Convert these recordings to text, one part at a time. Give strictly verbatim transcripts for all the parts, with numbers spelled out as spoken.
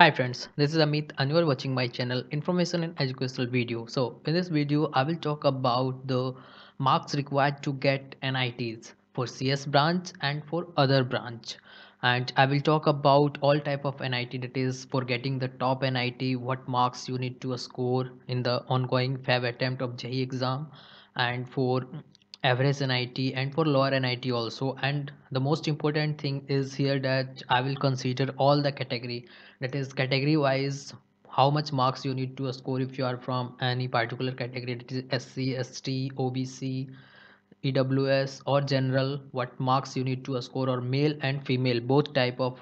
Hi friends, this is Amit and you are watching my channel Information and Educational Video. So in this video I will talk about the marks required to get N I Ts for C S branch and for other branch, and I will talk about all type of N I T, that is for getting the top N I T, what marks you need to score in the ongoing Feb attempt of J E E exam, and for average N I T and for lower N I T also. And the most important thing is here that I will consider all the category, that is category wise how much marks you need to score if you are from any particular category, that is S C S T O B C E W S or general, what marks you need to score, or male and female, both type of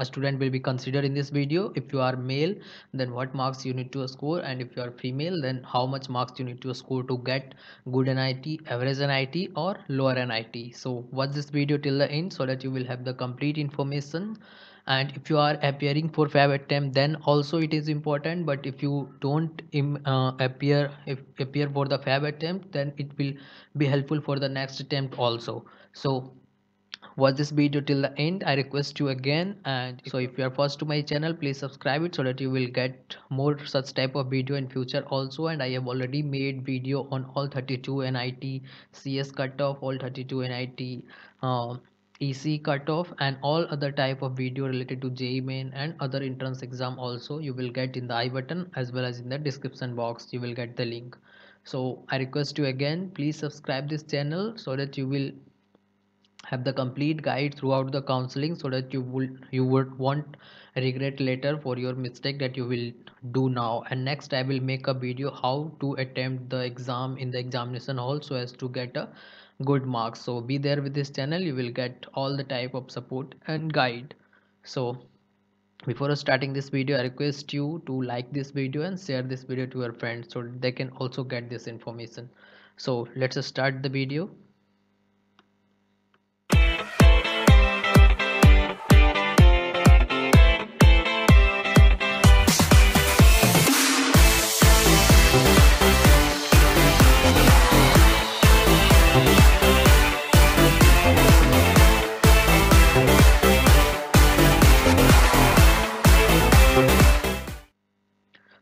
a student will be considered in this video. If you are male, then what marks you need to score, and if you are female, then how much marks you need to score to get good N I T, average N I T or lower N I T. So watch this video till the end so that you will have the complete information. And if you are appearing for Feb attempt, then also it is important, but if you don't uh, appear if appear for the Feb attempt, then it will be helpful for the next attempt also. So watch this video till the end, I request you again. And so if you are first to my channel, please subscribe it so that you will get more such type of video in future also. And I have already made video on all thirty-two N I T C S cutoff, all thirty-two N I T um, E C cutoff, and all other type of video related to J E E main and other entrance exam also. You will get in the I button as well as in the description box, you will get the link. So I request you again, please subscribe this channel so that you will have the complete guide throughout the counseling, so that you will you would won't regret later for your mistake that you will do now. And next I will make a video how to attempt the exam in the examination hall so as to get a good mark. So be there with this channel, you will get all the type of support and guide. So before starting this video, I request you to like this video and share this video to your friends so they can also get this information. So let's start the video.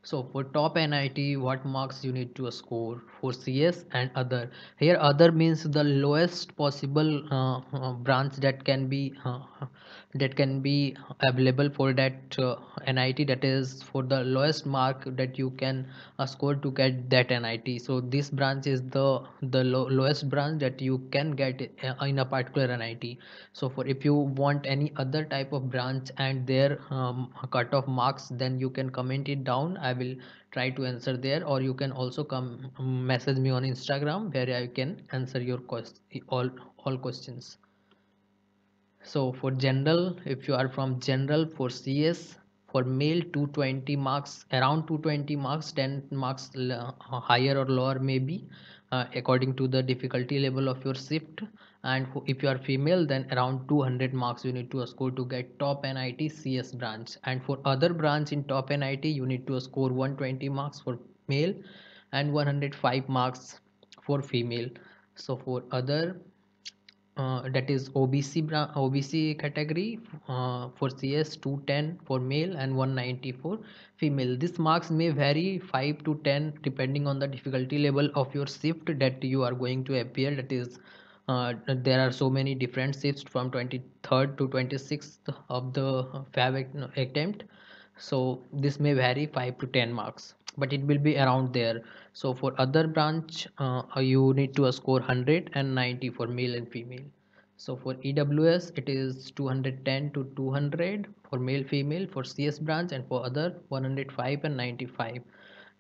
So for top N I T, what marks you need to score for C S and other. Here other means the lowest possible uh, uh, branch that can be uh, that can be available for that uh, N I T, that is for the lowest mark that you can uh, score to get that N I T. So this branch is the the lo lowest branch that you can get in a particular N I T. So for if you want any other type of branch and their um, cutoff marks, then you can comment it down. I will try to answer there, or you can also come message me on Instagram where I can answer your quest all all questions. So for general, if you are from general for C S, for male two hundred twenty marks, around two hundred twenty marks, ten marks higher or lower maybe uh, according to the difficulty level of your shift. And if you are female, then around two hundred marks you need to score to get top N I T C S branch. And for other branch in top N I T, you need to score one hundred twenty marks for male and one hundred five marks for female. So for other uh, that is O B C O B C category uh, for C S, two hundred ten for male and one hundred ninety for female. These marks may vary five to ten depending on the difficulty level of your shift that you are going to appear, that is Uh, there are so many different shifts from twenty-third to twenty-sixth of the Feb attempt, so this may vary five to ten marks, but it will be around there. So for other branch uh, you need to score one hundred and ninety for male and female. So for E W S it is two hundred ten to two hundred for male female for C S branch, and for other one hundred five and ninety-five.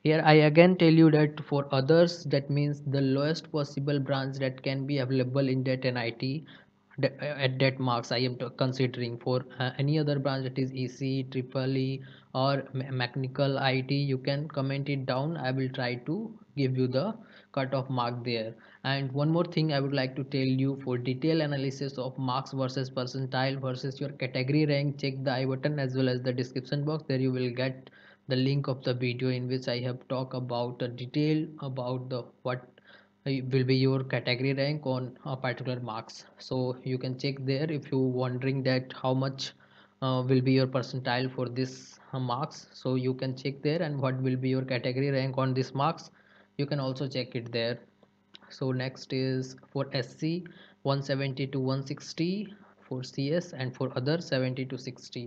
Here I again tell you that for others, that means the lowest possible branch that can be available in that N I T at that marks I am considering. For uh, any other branch, that is E C, triple E or mechanical I T, you can comment it down. I will try to give you the cutoff mark there. And one more thing I would like to tell you, for detailed analysis of marks versus percentile versus your category rank, check the I button as well as the description box. There you will get the link of the video in which I have talked about the detail about the what will be your category rank on a particular marks. So you can check there if you wondering that how much uh, will be your percentile for this uh, marks, so you can check there, and what will be your category rank on this marks, you can also check it there. So next is for S C one seventy to one sixty, for C S and for other seventy to sixty,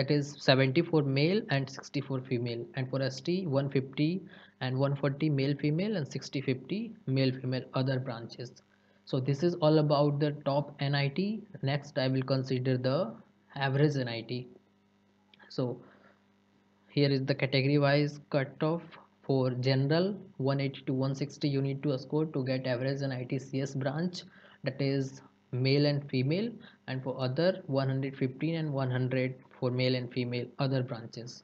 that is seventy for male and sixty for female, and for S T one fifty and one forty male female and sixty fifty male female other branches. So this is all about the top N I T. Next I will consider the average N I T. So here is the category wise cutoff. For general one eighty to one sixty you need to score to get average N I T C S branch, that is male and female, and for other one fifteen and one hundred for male and female other branches.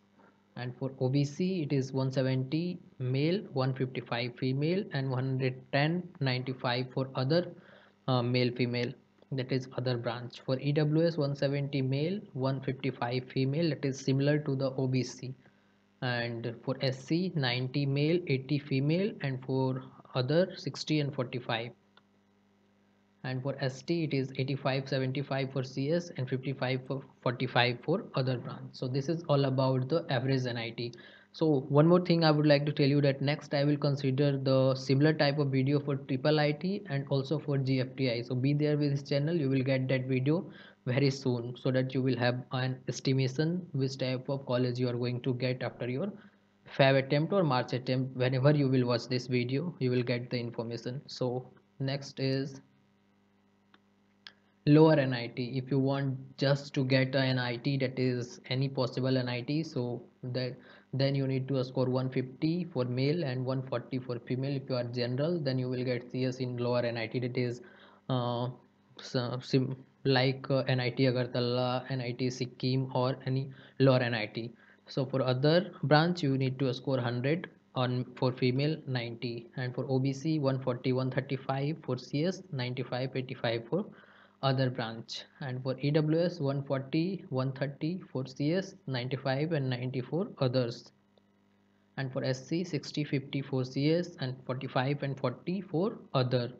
And for O B C it is one seventy male, one fifty-five female, and one ten ninety-five for other uh, male female, that is other branch. For E W S one seventy male, one fifty-five female, that is similar to the O B C. And for S C ninety male, eighty female, and for other sixty and forty-five. And for S T it is eighty-five seventy-five for C S and fifty-five for forty-five for other branch. So this is all about the average N I T. So one more thing I would like to tell you, that next I will consider the similar type of video for triple I T and also for G F T I. So be there with this channel, you will get that video very soon, so that you will have an estimation which type of college you are going to get after your Feb attempt or March attempt. Whenever you will watch this video, you will get the information. So next is lower N I T. If you want just to get a N I T, that is any possible N I T, so that then you need to score one fifty for male and one forty for female. If you are general, then you will get C S in lower N I T, that is uh, sim like uh, N I T Agartala, N I T Sikkim, or any lower N I T. So for other branch you need to score one hundred on for female, ninety, and for O B C one forty one thirty-five for C S, ninety-five eighty-five for other branch, and for E W S one forty one thirty for C S, ninety-five and ninety for others, and for S C sixty fifty for C S and forty-five and forty for other,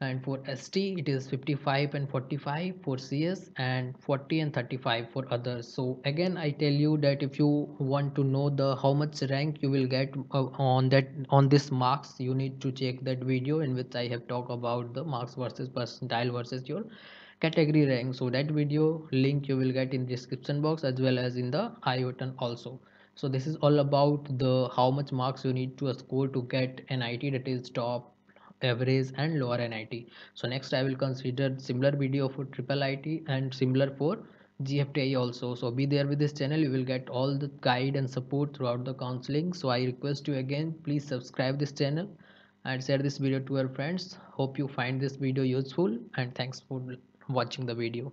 and for S T it is fifty-five and forty-five for C S and forty and thirty-five for others. So again I tell you that if you want to know the how much rank you will get uh, on that on this marks, you need to check that video in which I have talked about the marks versus percentile versus your category rank. So that video link you will get in description box as well as in the I button also. So this is all about the how much marks you need to score to get N I T, that is top, average, and lower N I T. So next I will consider similar video for triple I T and similar for G F T I also. So be there with this channel, you will get all the guide and support throughout the counseling. So I request you again, please subscribe this channel and share this video to your friends. Hope you find this video useful, and thanks for watching the video.